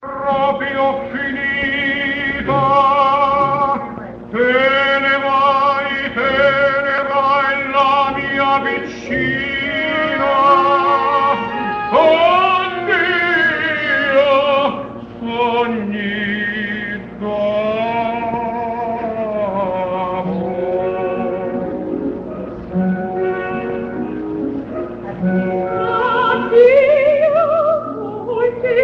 Proprio finita, te ne vai la mia vicina. Ogni d'amore. Addio, voi che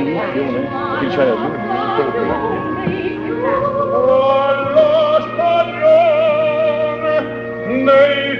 signori. Allo spagnolo nei